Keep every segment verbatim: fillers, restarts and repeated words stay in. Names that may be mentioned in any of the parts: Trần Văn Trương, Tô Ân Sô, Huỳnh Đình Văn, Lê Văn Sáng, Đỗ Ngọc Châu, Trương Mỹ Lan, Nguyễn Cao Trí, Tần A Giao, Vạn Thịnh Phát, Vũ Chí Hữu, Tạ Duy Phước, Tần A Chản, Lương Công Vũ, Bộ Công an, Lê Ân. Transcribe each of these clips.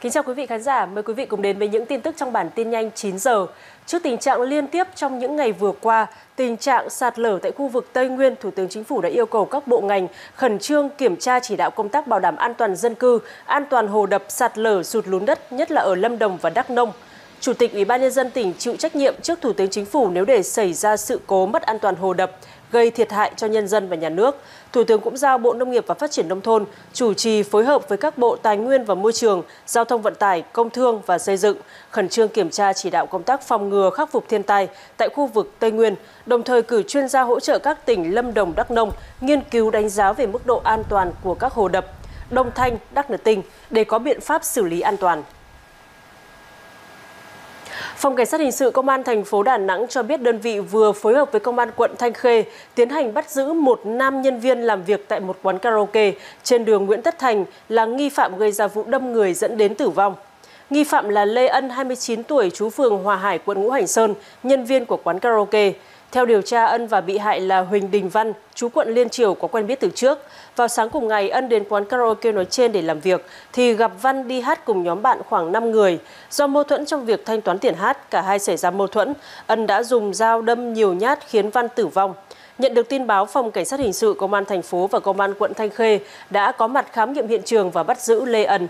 Kính chào quý vị khán giả, mời quý vị cùng đến với những tin tức trong bản tin nhanh chín giờ. Trước tình trạng liên tiếp trong những ngày vừa qua, tình trạng sạt lở tại khu vực Tây Nguyên, Thủ tướng Chính phủ đã yêu cầu các bộ ngành khẩn trương kiểm tra chỉ đạo công tác bảo đảm an toàn dân cư, an toàn hồ đập, sạt lở, sụt lún đất, nhất là ở Lâm Đồng và Đắk Nông. Chủ tịch Ủy ban Nhân dân tỉnh chịu trách nhiệm trước Thủ tướng Chính phủ nếu để xảy ra sự cố mất an toàn hồ đập, gây thiệt hại cho nhân dân và nhà nước. Thủ tướng cũng giao Bộ Nông nghiệp và Phát triển Nông thôn chủ trì phối hợp với các Bộ Tài nguyên và Môi trường, Giao thông Vận tải, Công thương và Xây dựng, khẩn trương kiểm tra chỉ đạo công tác phòng ngừa khắc phục thiên tai tại khu vực Tây Nguyên, đồng thời cử chuyên gia hỗ trợ các tỉnh Lâm Đồng, Đắk Nông nghiên cứu đánh giá về mức độ an toàn của các hồ đập Đông Thanh, Đắk Nơ Tinh để có biện pháp xử lý an toàn. Phòng Cảnh sát Hình sự Công an thành phố Đà Nẵng cho biết đơn vị vừa phối hợp với Công an quận Thanh Khê tiến hành bắt giữ một nam nhân viên làm việc tại một quán karaoke trên đường Nguyễn Tất Thành là nghi phạm gây ra vụ đâm người dẫn đến tử vong. Nghi phạm là Lê Ân, hai mươi chín tuổi, trú phường Hòa Hải, quận Ngũ Hành Sơn, nhân viên của quán karaoke. Theo điều tra, Ân và bị hại là Huỳnh Đình Văn, chú quận Liên Triều có quen biết từ trước. Vào sáng cùng ngày, Ân đến quán karaoke nói trên để làm việc, thì gặp Văn đi hát cùng nhóm bạn khoảng năm người. Do mâu thuẫn trong việc thanh toán tiền hát, cả hai xảy ra mâu thuẫn. Ân đã dùng dao đâm nhiều nhát khiến Văn tử vong. Nhận được tin báo, Phòng Cảnh sát Hình sự Công an thành phố và Công an quận Thanh Khê đã có mặt khám nghiệm hiện trường và bắt giữ Lê Ân.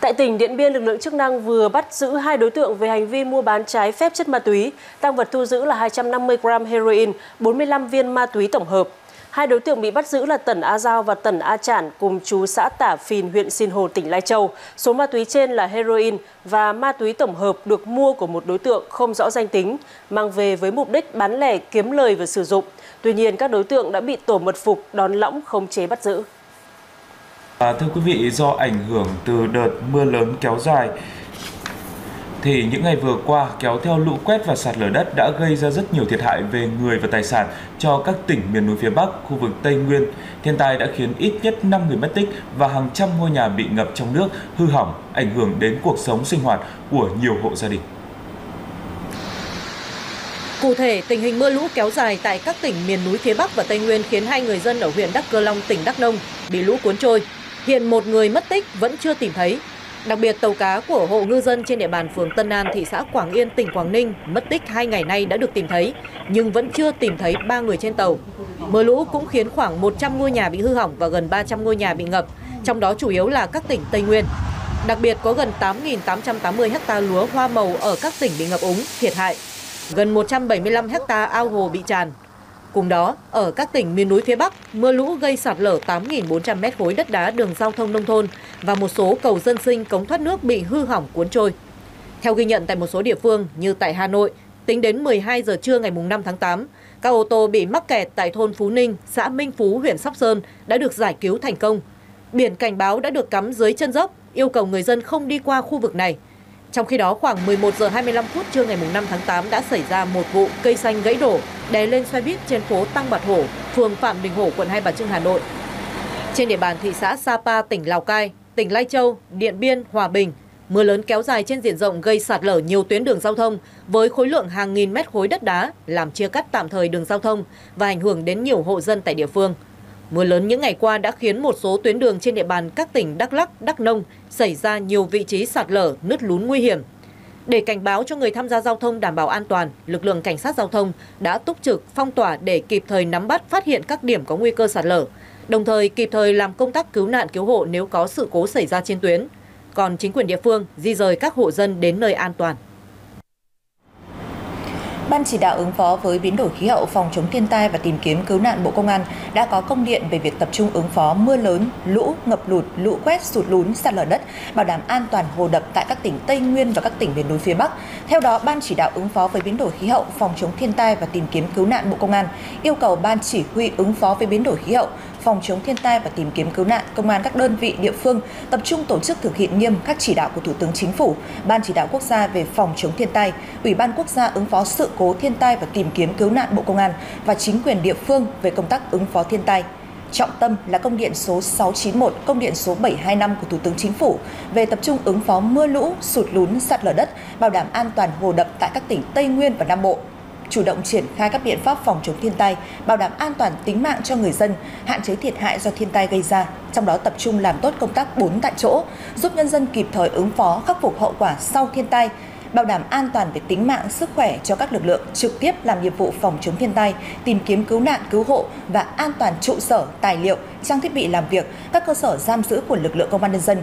Tại tỉnh Điện Biên, lực lượng chức năng vừa bắt giữ hai đối tượng về hành vi mua bán trái phép chất ma túy. Tang vật thu giữ là hai trăm năm mươi gam heroin, bốn mươi lăm viên ma túy tổng hợp. Hai đối tượng bị bắt giữ là Tần A Giao và Tần A Chản, cùng chú xã Tả Phìn, huyện Sinh Hồ, tỉnh Lai Châu. Số ma túy trên là heroin và ma túy tổng hợp được mua của một đối tượng không rõ danh tính, mang về với mục đích bán lẻ, kiếm lời và sử dụng. Tuy nhiên, các đối tượng đã bị tổ mật phục đón lõng khống chế bắt giữ. À, thưa quý vị, do ảnh hưởng từ đợt mưa lớn kéo dài thì những ngày vừa qua kéo theo lũ quét và sạt lở đất đã gây ra rất nhiều thiệt hại về người và tài sản cho các tỉnh miền núi phía Bắc, khu vực Tây Nguyên. Thiên tai đã khiến ít nhất năm người mất tích và hàng trăm ngôi nhà bị ngập trong nước, hư hỏng, ảnh hưởng đến cuộc sống sinh hoạt của nhiều hộ gia đình. Cụ thể, tình hình mưa lũ kéo dài tại các tỉnh miền núi phía Bắc và Tây Nguyên khiến hai người dân ở huyện Đắk Cơ Long, tỉnh Đắk Nông bị lũ cuốn trôi. Hiện một người mất tích vẫn chưa tìm thấy. Đặc biệt, tàu cá của hộ ngư dân trên địa bàn phường Tân An, thị xã Quảng Yên, tỉnh Quảng Ninh mất tích hai ngày nay đã được tìm thấy, nhưng vẫn chưa tìm thấy ba người trên tàu. Mưa lũ cũng khiến khoảng một trăm ngôi nhà bị hư hỏng và gần ba trăm ngôi nhà bị ngập, trong đó chủ yếu là các tỉnh Tây Nguyên. Đặc biệt, có gần tám nghìn tám trăm tám mươi héc ta lúa hoa màu ở các tỉnh bị ngập úng, thiệt hại. Gần một trăm bảy mươi lăm héc ta ao hồ bị tràn. Cùng đó, ở các tỉnh miền núi phía Bắc, mưa lũ gây sạt lở tám nghìn bốn trăm mét khối đất đá đường giao thông nông thôn và một số cầu dân sinh, cống thoát nước bị hư hỏng cuốn trôi. Theo ghi nhận tại một số địa phương như tại Hà Nội, tính đến mười hai giờ trưa ngày mùng năm tháng tám, các ô tô bị mắc kẹt tại thôn Phú Ninh, xã Minh Phú, huyện Sóc Sơn đã được giải cứu thành công. Biển cảnh báo đã được cắm dưới chân dốc, yêu cầu người dân không đi qua khu vực này. Trong khi đó, khoảng mười một giờ hai mươi lăm phút trưa ngày mùng năm tháng tám đã xảy ra một vụ cây xanh gãy đổ đè lên xe buýt trên phố Tăng Bạc Hổ, phường Phạm Đình Hổ, quận Hai Bà Trưng, Hà Nội. Trên địa bàn thị xã Sapa, tỉnh Lào Cai, tỉnh Lai Châu, Điện Biên, Hòa Bình, mưa lớn kéo dài trên diện rộng gây sạt lở nhiều tuyến đường giao thông với khối lượng hàng nghìn mét khối đất đá làm chia cắt tạm thời đường giao thông và ảnh hưởng đến nhiều hộ dân tại địa phương. Mưa lớn những ngày qua đã khiến một số tuyến đường trên địa bàn các tỉnh Đắk Lắk, Đắk Nông xảy ra nhiều vị trí sạt lở, nứt lún nguy hiểm. Để cảnh báo cho người tham gia giao thông đảm bảo an toàn, lực lượng cảnh sát giao thông đã túc trực phong tỏa để kịp thời nắm bắt, phát hiện các điểm có nguy cơ sạt lở, đồng thời kịp thời làm công tác cứu nạn cứu hộ nếu có sự cố xảy ra trên tuyến. Còn chính quyền địa phương di dời các hộ dân đến nơi an toàn. Ban chỉ đạo ứng phó với biến đổi khí hậu, phòng chống thiên tai và tìm kiếm cứu nạn Bộ Công an đã có công điện về việc tập trung ứng phó mưa lớn, lũ, ngập lụt, lũ quét, sụt lún, sạt lở đất, bảo đảm an toàn hồ đập tại các tỉnh Tây Nguyên và các tỉnh miền núi phía Bắc. Theo đó, Ban chỉ đạo ứng phó với biến đổi khí hậu, phòng chống thiên tai và tìm kiếm cứu nạn Bộ Công an yêu cầu Ban chỉ huy ứng phó với biến đổi khí hậu, phòng chống thiên tai và tìm kiếm cứu nạn, công an các đơn vị địa phương tập trung tổ chức thực hiện nghiêm các chỉ đạo của Thủ tướng Chính phủ, Ban chỉ đạo quốc gia về phòng chống thiên tai, Ủy ban quốc gia ứng phó sự cố thiên tai và tìm kiếm cứu nạn Bộ Công an và chính quyền địa phương về công tác ứng phó thiên tai. Trọng tâm là công điện số sáu chín một, công điện số bảy hai năm của Thủ tướng Chính phủ về tập trung ứng phó mưa lũ, sụt lún, sạt lở đất, bảo đảm an toàn hồ đập tại các tỉnh Tây Nguyên và Nam Bộ. chủ động triển khai các biện pháp phòng chống thiên tai, bảo đảm an toàn tính mạng cho người dân, hạn chế thiệt hại do thiên tai gây ra, trong đó tập trung làm tốt công tác bốn tại chỗ, giúp nhân dân kịp thời ứng phó, khắc phục hậu quả sau thiên tai, bảo đảm an toàn về tính mạng, sức khỏe cho các lực lượng trực tiếp làm nhiệm vụ phòng chống thiên tai, tìm kiếm cứu nạn, cứu hộ và an toàn trụ sở, tài liệu, trang thiết bị làm việc, các cơ sở giam giữ của lực lượng công an nhân dân.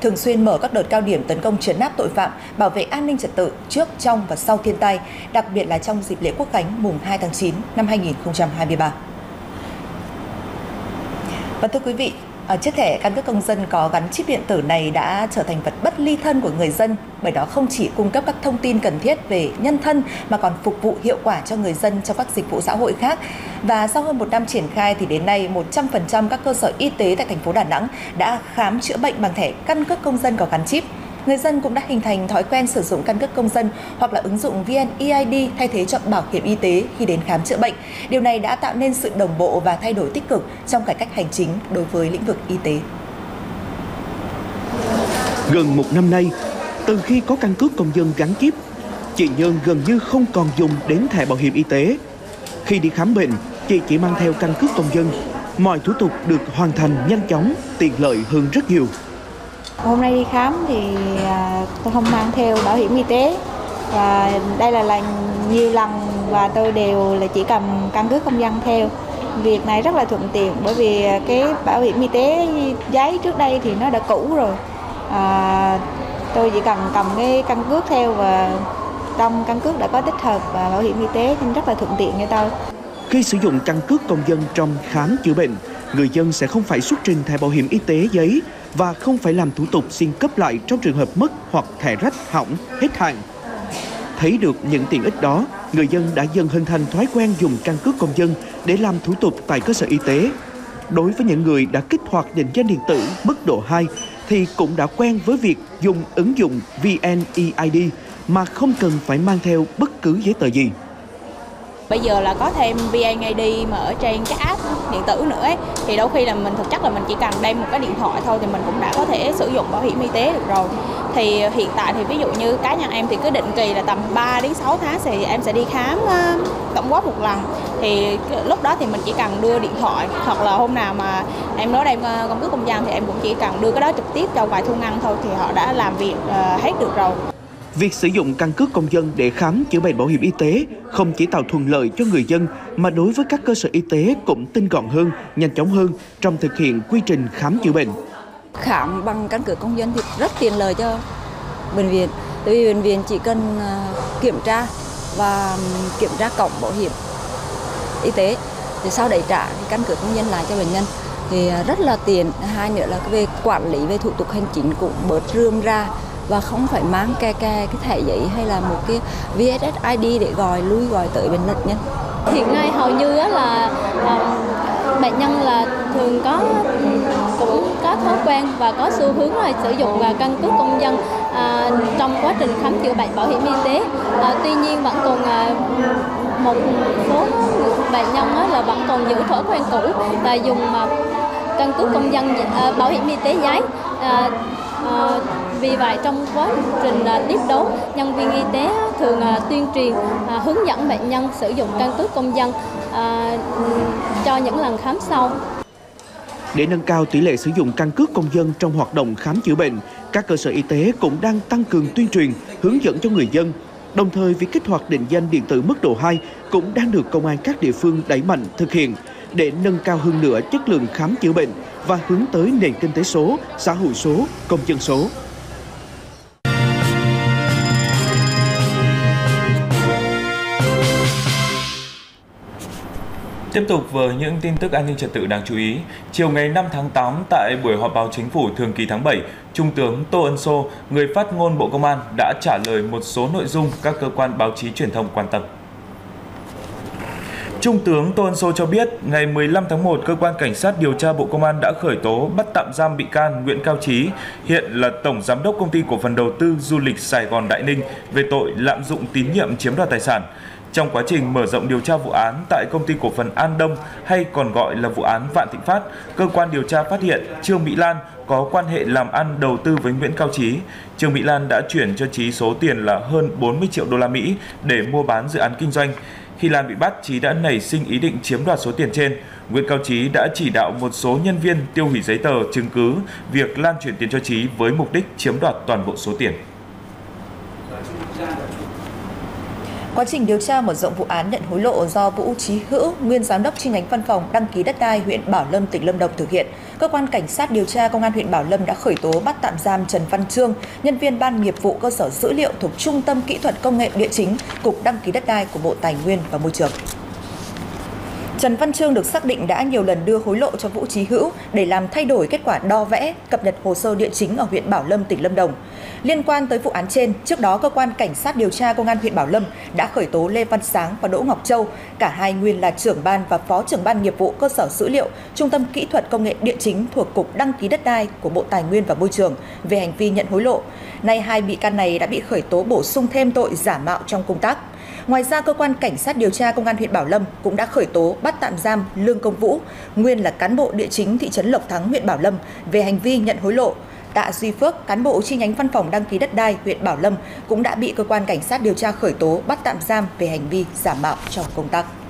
Thường xuyên mở các đợt cao điểm tấn công trấn áp tội phạm, bảo vệ an ninh trật tự trước, trong và sau thiên tai, đặc biệt là trong dịp lễ Quốc khánh mùng hai tháng chín năm hai nghìn không trăm hai mươi ba. Và thưa quý vị, ở chiếc thẻ căn cước công dân có gắn chip điện tử này đã trở thành vật bất ly thân của người dân, bởi đó không chỉ cung cấp các thông tin cần thiết về nhân thân mà còn phục vụ hiệu quả cho người dân trong các dịch vụ xã hội khác. Và sau hơn một năm triển khai thì đến nay một trăm phần trăm các cơ sở y tế tại thành phố Đà Nẵng đã khám chữa bệnh bằng thẻ căn cước công dân có gắn chip. Người dân cũng đã hình thành thói quen sử dụng căn cước công dân hoặc là ứng dụng vê en e i đê thay thế cho bảo hiểm y tế khi đến khám chữa bệnh. Điều này đã tạo nên sự đồng bộ và thay đổi tích cực trong cải cách hành chính đối với lĩnh vực y tế. Gần một năm nay, từ khi có căn cước công dân gắn chip, chị Nhân gần như không còn dùng đến thẻ bảo hiểm y tế. Khi đi khám bệnh, chị chỉ mang theo căn cước công dân. Mọi thủ tục được hoàn thành nhanh chóng, tiện lợi hơn rất nhiều. Hôm nay đi khám thì tôi không mang theo bảo hiểm y tế, và đây là, là nhiều lần và tôi đều là chỉ cầm căn cước công dân theo. Việc này rất là thuận tiện, bởi vì cái bảo hiểm y tế giấy trước đây thì nó đã cũ rồi. À, tôi chỉ cần cầm cái căn cước theo và trong căn cước đã có tích hợp và bảo hiểm y tế nên rất là thuận tiện cho tôi. Khi sử dụng căn cước công dân trong khám chữa bệnh, người dân sẽ không phải xuất trình thẻ bảo hiểm y tế giấy và không phải làm thủ tục xin cấp lại trong trường hợp mất hoặc thẻ rách, hỏng, hết hạn. Thấy được những tiện ích đó, người dân đã dần hình thành thói quen dùng căn cước công dân để làm thủ tục tại cơ sở y tế. Đối với những người đã kích hoạt định danh điện tử mức độ hai thì cũng đã quen với việc dùng ứng dụng vê en e i đê mà không cần phải mang theo bất cứ giấy tờ gì. Bây giờ là có thêm vê en e i đê mà ở trên cái app điện tử nữa ấy, thì đôi khi là mình thực chất là mình chỉ cần đem một cái điện thoại thôi thì mình cũng đã có thể sử dụng bảo hiểm y tế được rồi. Thì hiện tại thì ví dụ như cá nhân em thì cứ định kỳ là tầm ba đến sáu tháng thì em sẽ đi khám tổng quát một lần. Thì lúc đó thì mình chỉ cần đưa điện thoại, hoặc là hôm nào mà em nói đem căn cước công dân thì em cũng chỉ cần đưa cái đó trực tiếp cho quầy thu ngân thôi thì họ đã làm việc hết được rồi. Việc sử dụng căn cước công dân để khám chữa bệnh bảo hiểm y tế không chỉ tạo thuận lợi cho người dân mà đối với các cơ sở y tế cũng tinh gọn hơn, nhanh chóng hơn trong thực hiện quy trình khám chữa bệnh. Khám bằng căn cước công dân thì rất tiện lợi cho bệnh viện. Tại vì bệnh viện chỉ cần kiểm tra và kiểm tra cổng bảo hiểm y tế, thì sau đấy trả căn cước công dân lại cho bệnh nhân. Thì rất là tiện, hai nữa là về quản lý, về thủ tục hành chính cũng bớt rườm ra. Và không phải mang ke ke cái thẻ giấy hay là một cái vê en e i đê để gọi lui gọi tới bệnh nhân. Hiện nay hầu như là um, bệnh nhân là thường có cũng có thói quen và có xu hướng là sử dụng và căn cước công dân uh, trong quá trình khám chữa bệnh bảo hiểm y tế. Uh, tuy nhiên vẫn còn uh, một số bệnh nhân là vẫn còn giữ thói quen cũ và dùng uh, căn cước công dân uh, bảo hiểm y tế giấy. Uh, uh, Vì vậy trong quá trình tiếp đón, nhân viên y tế thường tuyên truyền hướng dẫn bệnh nhân sử dụng căn cước công dân cho những lần khám sau. Để nâng cao tỷ lệ sử dụng căn cước công dân trong hoạt động khám chữa bệnh, các cơ sở y tế cũng đang tăng cường tuyên truyền, hướng dẫn cho người dân. Đồng thời, việc kích hoạt định danh điện tử mức độ hai cũng đang được công an các địa phương đẩy mạnh thực hiện để nâng cao hơn nữa chất lượng khám chữa bệnh và hướng tới nền kinh tế số, xã hội số, công dân số. Tiếp tục với những tin tức an ninh trật tự đáng chú ý, chiều ngày năm tháng tám tại buổi họp báo chính phủ thường kỳ tháng bảy, Trung tướng Tô Ân Sô, người phát ngôn Bộ Công an đã trả lời một số nội dung các cơ quan báo chí truyền thông quan tâm. Trung tướng Tô Ân Sô cho biết, ngày mười lăm tháng một, Cơ quan Cảnh sát điều tra Bộ Công an đã khởi tố bắt tạm giam bị can Nguyễn Cao Trí, hiện là Tổng Giám đốc Công ty Cổ phần Đầu tư Du lịch Sài Gòn Đại Ninh về tội lạm dụng tín nhiệm chiếm đoạt tài sản. Trong quá trình mở rộng điều tra vụ án tại Công ty Cổ phần An Đông hay còn gọi là vụ án Vạn Thịnh Phát, cơ quan điều tra phát hiện Trương Mỹ Lan có quan hệ làm ăn đầu tư với Nguyễn Cao Trí. Trương Mỹ Lan đã chuyển cho Trí số tiền là hơn bốn mươi triệu đô la Mỹ để mua bán dự án kinh doanh. Khi Lan bị bắt, Trí đã nảy sinh ý định chiếm đoạt số tiền trên. Nguyễn Cao Trí đã chỉ đạo một số nhân viên tiêu hủy giấy tờ, chứng cứ việc Lan chuyển tiền cho Trí với mục đích chiếm đoạt toàn bộ số tiền. Quá trình điều tra mở rộng vụ án nhận hối lộ do Vũ Chí Hữu, nguyên giám đốc chi nhánh văn phòng đăng ký đất đai huyện Bảo Lâm, tỉnh Lâm Đồng thực hiện, cơ quan cảnh sát điều tra công an huyện Bảo Lâm đã khởi tố bắt tạm giam Trần Văn Trương, nhân viên ban nghiệp vụ cơ sở dữ liệu thuộc Trung tâm Kỹ thuật Công nghệ Địa chính, Cục Đăng ký Đất đai của Bộ Tài nguyên và Môi trường. Trần Văn Trương được xác định đã nhiều lần đưa hối lộ cho Vũ Chí Hữu để làm thay đổi kết quả đo vẽ, cập nhật hồ sơ địa chính ở huyện Bảo Lâm, tỉnh Lâm Đồng. Liên quan tới vụ án trên, trước đó cơ quan cảnh sát điều tra công an huyện Bảo Lâm đã khởi tố Lê Văn Sáng và Đỗ Ngọc Châu, cả hai nguyên là trưởng ban và phó trưởng ban nghiệp vụ cơ sở dữ liệu, Trung tâm Kỹ thuật Công nghệ Địa chính thuộc Cục Đăng ký Đất đai của Bộ Tài nguyên và Môi trường về hành vi nhận hối lộ. Nay hai bị can này đã bị khởi tố bổ sung thêm tội giả mạo trong công tác. Ngoài ra, cơ quan cảnh sát điều tra công an huyện Bảo Lâm cũng đã khởi tố bắt tạm giam Lương Công Vũ, nguyên là cán bộ địa chính thị trấn Lộc Thắng, huyện Bảo Lâm về hành vi nhận hối lộ. Tạ Duy Phước, cán bộ chi nhánh văn phòng đăng ký đất đai huyện Bảo Lâm cũng đã bị cơ quan cảnh sát điều tra khởi tố bắt tạm giam về hành vi giả mạo trong công tác.